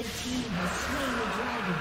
Red team has slain the dragon.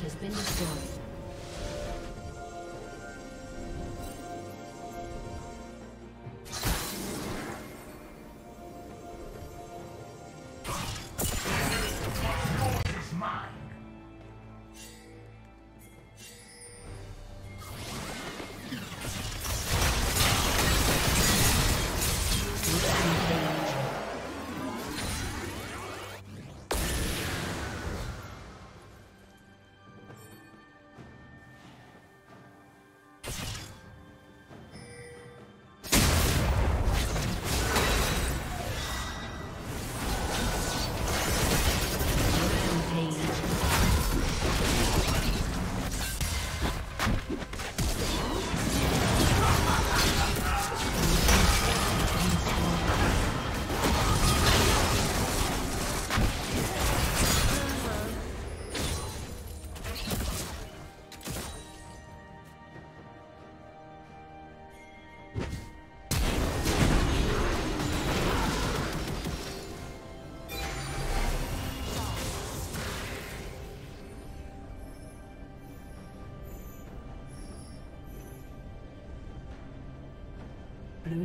Team's turret has been destroyed. Blue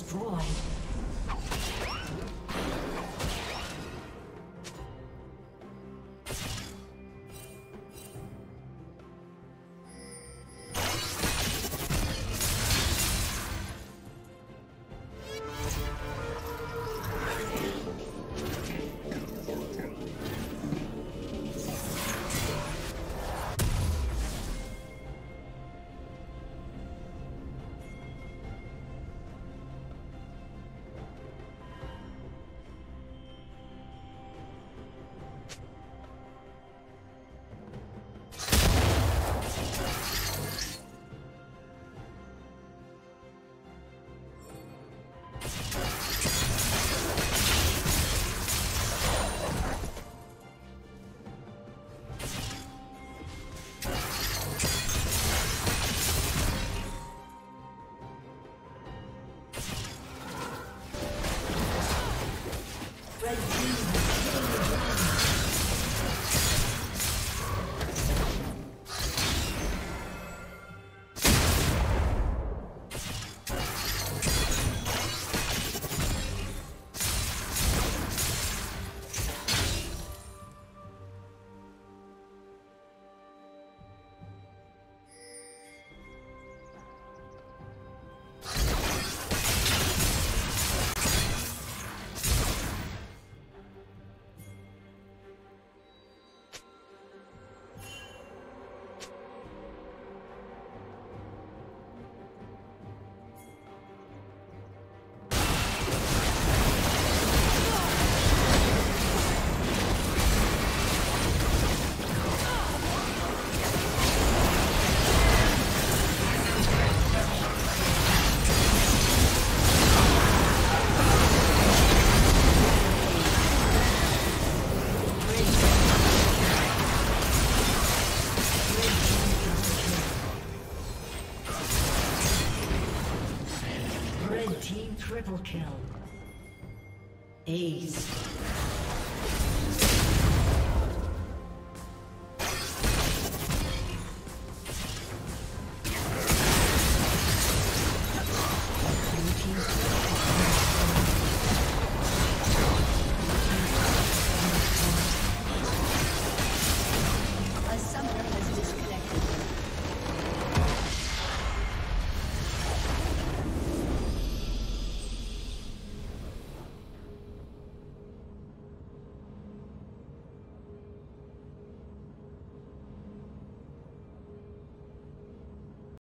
destroyed. Triple kill. Ace.